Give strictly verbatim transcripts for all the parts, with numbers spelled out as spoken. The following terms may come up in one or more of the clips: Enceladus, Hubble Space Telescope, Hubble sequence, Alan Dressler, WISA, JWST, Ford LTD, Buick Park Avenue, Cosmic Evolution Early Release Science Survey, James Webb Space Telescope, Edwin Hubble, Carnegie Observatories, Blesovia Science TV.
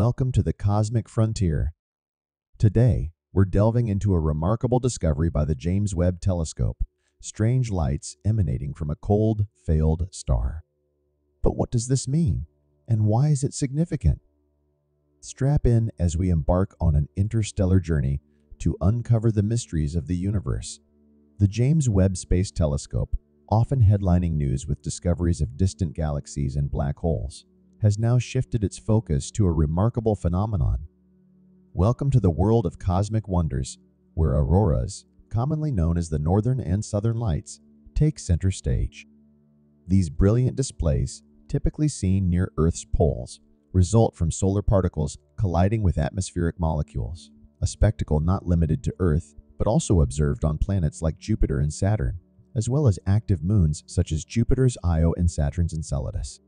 Welcome to the Cosmic Frontier. Today, we're delving into a remarkable discovery by the James Webb Telescope, strange lights emanating from a cold, failed star. But what does this mean, and why is it significant? Strap in as we embark on an interstellar journey to uncover the mysteries of the universe. The James Webb Space Telescope, often headlining news with discoveries of distant galaxies and black holes, has now shifted its focus to a remarkable phenomenon. Welcome to the world of cosmic wonders, where auroras, commonly known as the northern and southern lights, take center stage. These brilliant displays, typically seen near Earth's poles, result from solar particles colliding with atmospheric molecules, a spectacle not limited to Earth, but also observed on planets like Jupiter and Saturn, as well as active moons such as Jupiter's Io and Saturn's Enceladus.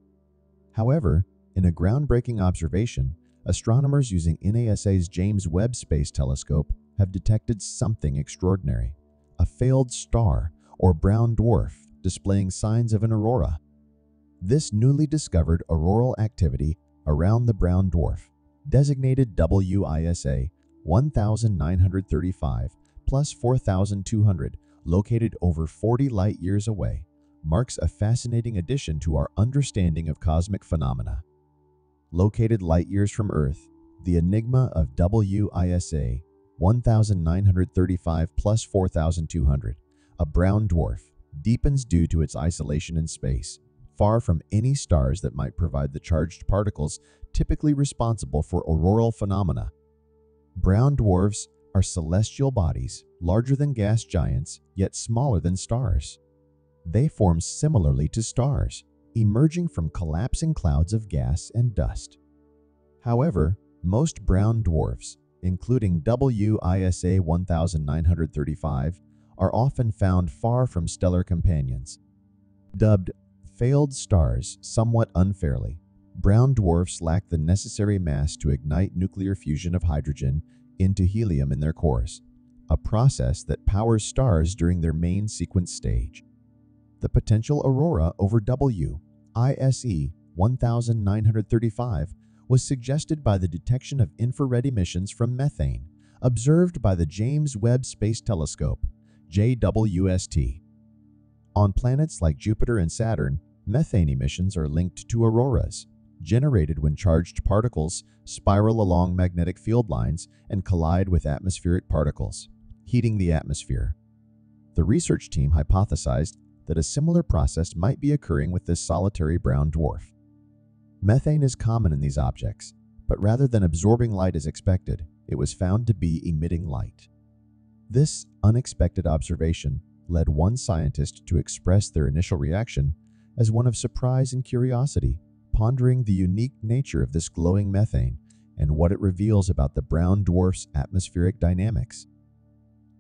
However, in a groundbreaking observation, astronomers using NASA's James Webb Space Telescope have detected something extraordinary: a failed star or brown dwarf displaying signs of an aurora. This newly discovered auroral activity around the brown dwarf, designated WISA nineteen thirty-five plus forty-two hundred, located over forty light-years away, marks a fascinating addition to our understanding of cosmic phenomena. Located light-years from Earth, the enigma of WISA nineteen thirty-five plus forty-two hundred, a brown dwarf, deepens due to its isolation in space, far from any stars that might provide the charged particles typically responsible for auroral phenomena. Brown dwarfs are celestial bodies larger than gas giants yet smaller than stars. They form similarly to stars, emerging from collapsing clouds of gas and dust. However, most brown dwarfs, including WISA nineteen thirty-five, are often found far from stellar companions. Dubbed failed stars somewhat unfairly, brown dwarfs lack the necessary mass to ignite nuclear fusion of hydrogen into helium in their cores, a process that powers stars during their main sequence stage. The potential aurora over WISA nineteen thirty-five was suggested by the detection of infrared emissions from methane, observed by the James Webb Space Telescope, J W S T. On planets like Jupiter and Saturn, methane emissions are linked to auroras, generated when charged particles spiral along magnetic field lines and collide with atmospheric particles, heating the atmosphere. The research team hypothesized that a similar process might be occurring with this solitary brown dwarf. Methane is common in these objects, but rather than absorbing light as expected, it was found to be emitting light. This unexpected observation led one scientist to express their initial reaction as one of surprise and curiosity, pondering the unique nature of this glowing methane and what it reveals about the brown dwarf's atmospheric dynamics.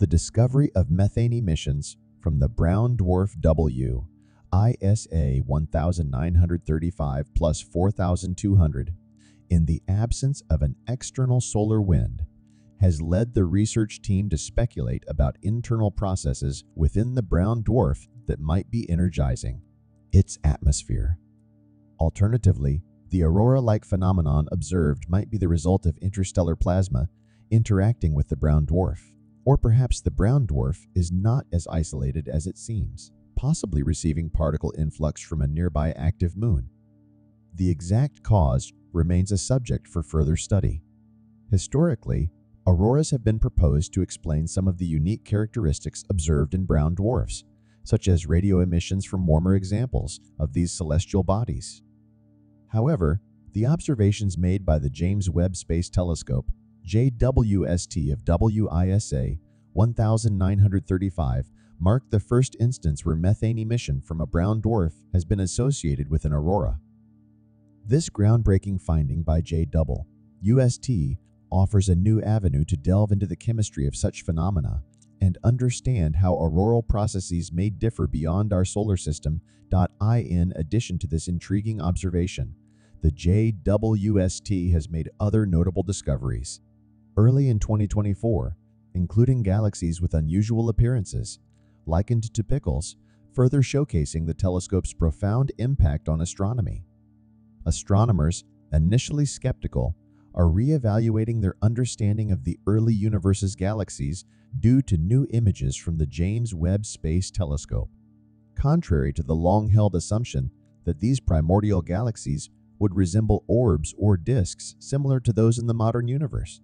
The discovery of methane emissions from the brown dwarf WISA nineteen thirty-five plus forty-two hundred, in the absence of an external solar wind, has led the research team to speculate about internal processes within the brown dwarf that might be energizing its atmosphere. Alternatively, the aurora-like phenomenon observed might be the result of interstellar plasma interacting with the brown dwarf. Or perhaps the brown dwarf is not as isolated as it seems, possibly receiving particle influx from a nearby active moon. The exact cause remains a subject for further study. Historically, auroras have been proposed to explain some of the unique characteristics observed in brown dwarfs, such as radio emissions from warmer examples of these celestial bodies. However, the observations made by the James Webb Space Telescope, J W S T, of WISA nineteen thirty-five marked the first instance where methane emission from a brown dwarf has been associated with an aurora. This groundbreaking finding by J W S T offers a new avenue to delve into the chemistry of such phenomena and understand how auroral processes may differ beyond our solar system. In addition to this intriguing observation, the J W S T has made other notable discoveries. Early in twenty twenty-four, including galaxies with unusual appearances, likened to pickles, further showcasing the telescope's profound impact on astronomy. Astronomers, initially skeptical, are reevaluating their understanding of the early universe's galaxies due to new images from the James Webb Space Telescope. Contrary to the long-held assumption that these primordial galaxies would resemble orbs or disks similar to those in the modern universe,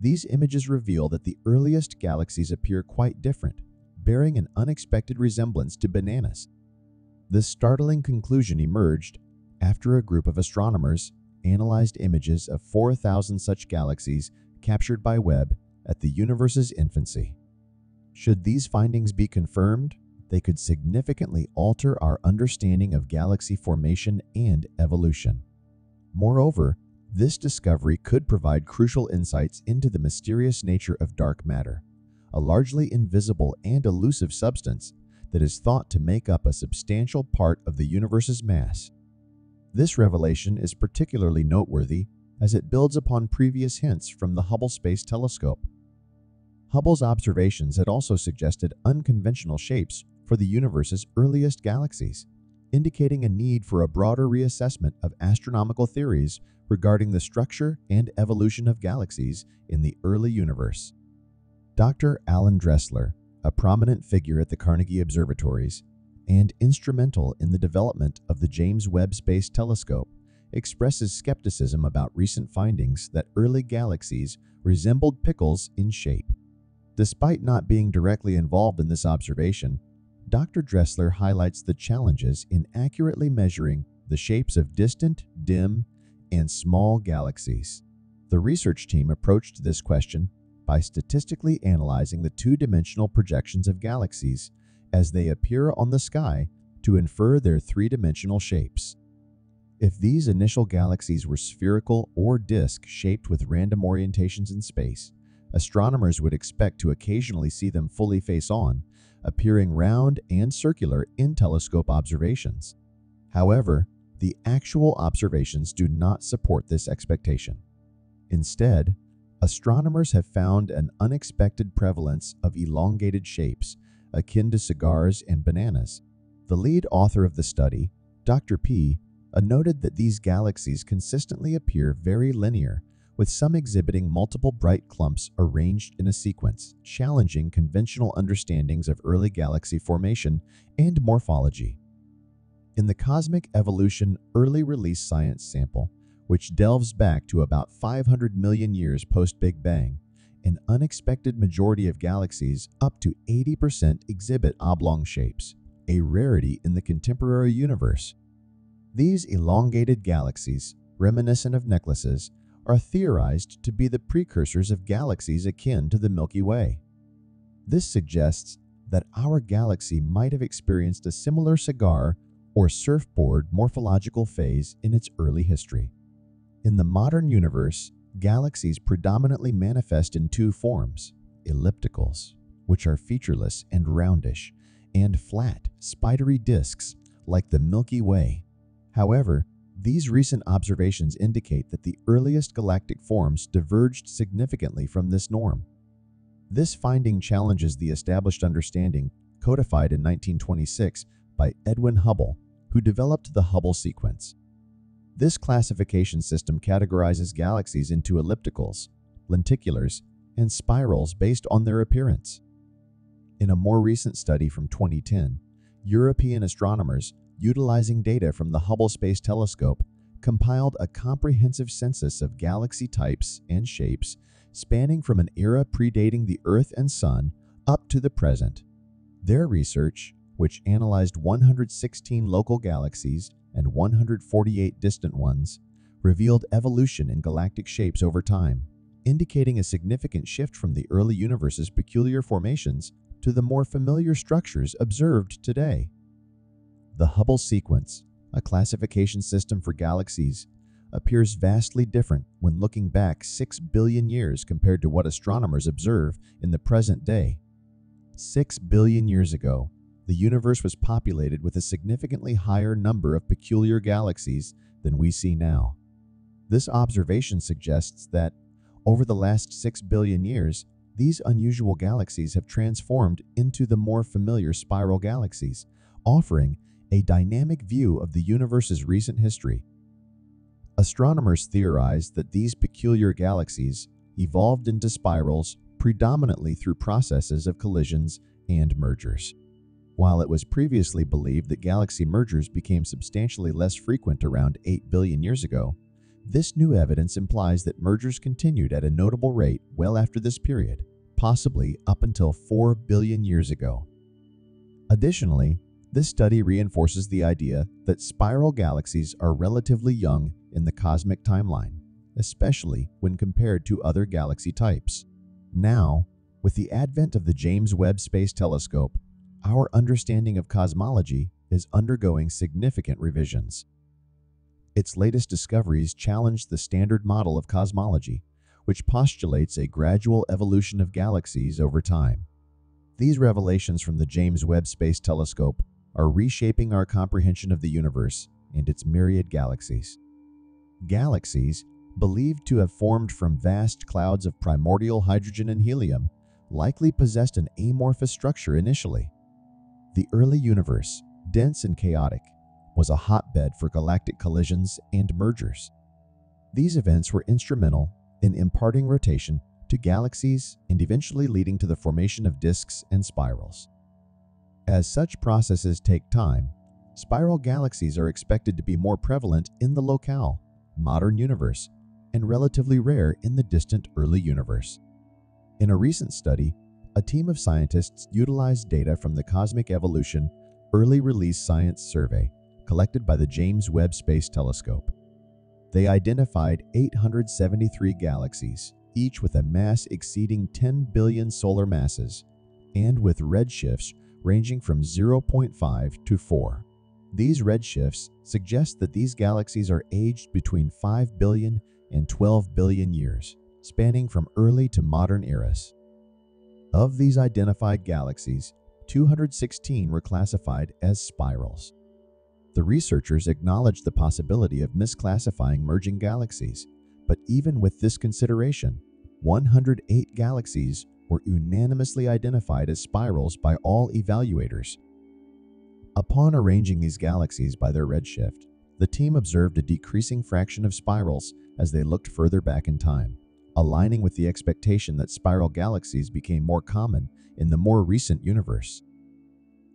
these images reveal that the earliest galaxies appear quite different, bearing an unexpected resemblance to bananas. This startling conclusion emerged after a group of astronomers analyzed images of four thousand such galaxies captured by Webb at the universe's infancy. Should these findings be confirmed, they could significantly alter our understanding of galaxy formation and evolution. Moreover, this discovery could provide crucial insights into the mysterious nature of dark matter, a largely invisible and elusive substance that is thought to make up a substantial part of the universe's mass. This revelation is particularly noteworthy as it builds upon previous hints from the Hubble Space Telescope. Hubble's observations had also suggested unconventional shapes for the universe's earliest galaxies, indicating a need for a broader reassessment of astronomical theories regarding the structure and evolution of galaxies in the early universe. Doctor Alan Dressler, a prominent figure at the Carnegie Observatories and instrumental in the development of the James Webb Space Telescope, expresses skepticism about recent findings that early galaxies resembled pickles in shape. Despite not being directly involved in this observation, Doctor Dressler highlights the challenges in accurately measuring the shapes of distant, dim, and small galaxies. The research team approached this question by statistically analyzing the two-dimensional projections of galaxies as they appear on the sky to infer their three-dimensional shapes. If these initial galaxies were spherical or disk-shaped with random orientations in space, astronomers would expect to occasionally see them fully face-on, appearing round and circular in telescope observations. However, the actual observations do not support this expectation. Instead, astronomers have found an unexpected prevalence of elongated shapes, akin to cigars and bananas. The lead author of the study, Doctor P, noted that these galaxies consistently appear very linear, with some exhibiting multiple bright clumps arranged in a sequence, challenging conventional understandings of early galaxy formation and morphology. In the Cosmic Evolution Early Release Science sample, which delves back to about five hundred million years post-Big Bang, an unexpected majority of galaxies, up to eighty percent, exhibit oblong shapes, a rarity in the contemporary universe. These elongated galaxies, reminiscent of necklaces, are theorized to be the precursors of galaxies akin to the Milky Way. This suggests that our galaxy might have experienced a similar cigar or surfboard morphological phase in its early history. In the modern universe, galaxies predominantly manifest in two forms: ellipticals, which are featureless and roundish, and flat, spidery disks like the Milky Way. However, these recent observations indicate that the earliest galactic forms diverged significantly from this norm. This finding challenges the established understanding codified in nineteen twenty-six by Edwin Hubble, who developed the Hubble sequence. This classification system categorizes galaxies into ellipticals, lenticulars, and spirals based on their appearance. In a more recent study from twenty ten, European astronomers, utilizing data from the Hubble Space Telescope, compiled a comprehensive census of galaxy types and shapes spanning from an era predating the Earth and Sun up to the present. Their research, which analyzed one hundred sixteen local galaxies and one hundred forty-eight distant ones, revealed evolution in galactic shapes over time, indicating a significant shift from the early universe's peculiar formations to the more familiar structures observed today. The Hubble sequence, a classification system for galaxies, appears vastly different when looking back six billion years compared to what astronomers observe in the present day. six billion years ago, the universe was populated with a significantly higher number of peculiar galaxies than we see now. This observation suggests that, over the last six billion years, these unusual galaxies have transformed into the more familiar spiral galaxies, offering a dynamic view of the universe's recent history. Astronomers theorized that these peculiar galaxies evolved into spirals predominantly through processes of collisions and mergers. While it was previously believed that galaxy mergers became substantially less frequent around eight billion years ago, this new evidence implies that mergers continued at a notable rate well after this period, possibly up until four billion years ago. Additionally, this study reinforces the idea that spiral galaxies are relatively young in the cosmic timeline, especially when compared to other galaxy types. Now, with the advent of the James Webb Space Telescope, our understanding of cosmology is undergoing significant revisions. Its latest discoveries challenge the standard model of cosmology, which postulates a gradual evolution of galaxies over time. These revelations from the James Webb Space Telescope are reshaping our comprehension of the universe and its myriad galaxies. Galaxies, believed to have formed from vast clouds of primordial hydrogen and helium, likely possessed an amorphous structure initially. The early universe, dense and chaotic, was a hotbed for galactic collisions and mergers. These events were instrumental in imparting rotation to galaxies and eventually leading to the formation of disks and spirals. As such processes take time, spiral galaxies are expected to be more prevalent in the locale, modern universe, and relatively rare in the distant early universe. In a recent study, a team of scientists utilized data from the Cosmic Evolution Early Release Science Survey collected by the James Webb Space Telescope. They identified eight hundred seventy-three galaxies, each with a mass exceeding ten billion solar masses, and with redshifts ranging from zero point five to four. These redshifts suggest that these galaxies are aged between five billion and twelve billion years, spanning from early to modern eras. Of these identified galaxies, two hundred sixteen were classified as spirals. The researchers acknowledged the possibility of misclassifying merging galaxies, but even with this consideration, one hundred eight galaxies were unanimously identified as spirals by all evaluators. Upon arranging these galaxies by their redshift, the team observed a decreasing fraction of spirals as they looked further back in time, aligning with the expectation that spiral galaxies became more common in the more recent universe.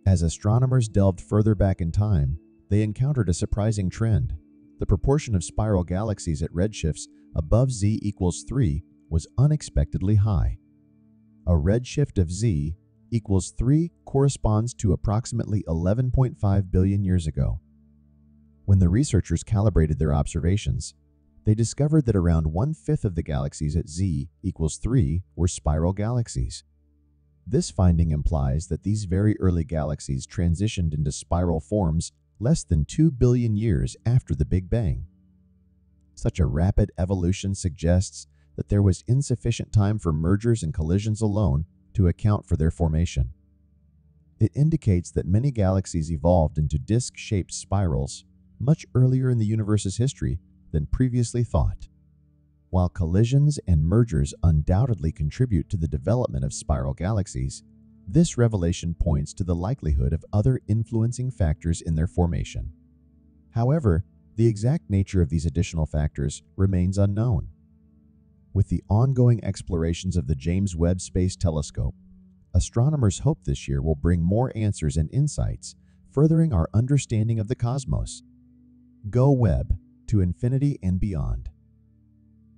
As astronomers delved further back in time, they encountered a surprising trend. The proportion of spiral galaxies at redshifts above Z equals three was unexpectedly high. A redshift of Z equals three corresponds to approximately eleven point five billion years ago. When the researchers calibrated their observations, they discovered that around one-fifth of the galaxies at Z equals three were spiral galaxies. This finding implies that these very early galaxies transitioned into spiral forms less than two billion years after the Big Bang. Such a rapid evolution suggests that there was insufficient time for mergers and collisions alone to account for their formation. It indicates that many galaxies evolved into disk-shaped spirals much earlier in the universe's history than previously thought. While collisions and mergers undoubtedly contribute to the development of spiral galaxies, this revelation points to the likelihood of other influencing factors in their formation. However, the exact nature of these additional factors remains unknown. With the ongoing explorations of the James Webb Space Telescope, astronomers hope this year will bring more answers and insights, furthering our understanding of the cosmos. Go Webb, to infinity and beyond.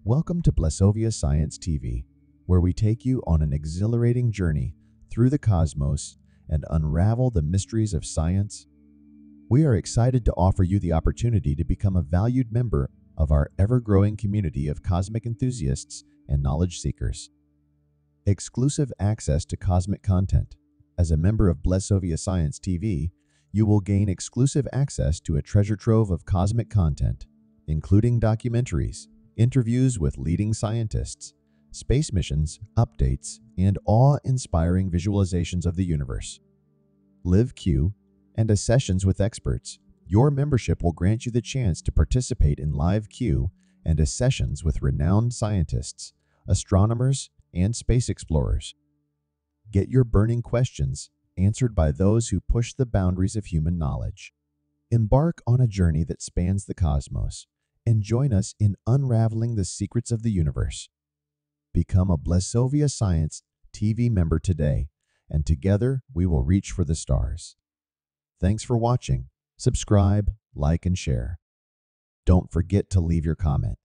Welcome to Blesovia Science T V, where we take you on an exhilarating journey through the cosmos and unravel the mysteries of science. We are excited to offer you the opportunity to become a valued member of our ever-growing community of cosmic enthusiasts and knowledge seekers. Exclusive access to cosmic content. As a member of Blesovia Science T V, you will gain exclusive access to a treasure trove of cosmic content, including documentaries, interviews with leading scientists, space missions, updates, and awe-inspiring visualizations of the universe. Live Q and a sessions with experts. Your membership will grant you the chance to participate in Live Q and a sessions with renowned scientists, astronomers, and space explorers. Get your burning questions answered by those who push the boundaries of human knowledge. Embark on a journey that spans the cosmos, and join us in unraveling the secrets of the universe. Become a Blesovia Science T V member today, and together we will reach for the stars. Thanks for watching. Subscribe, like, and share. Don't forget to leave your comment.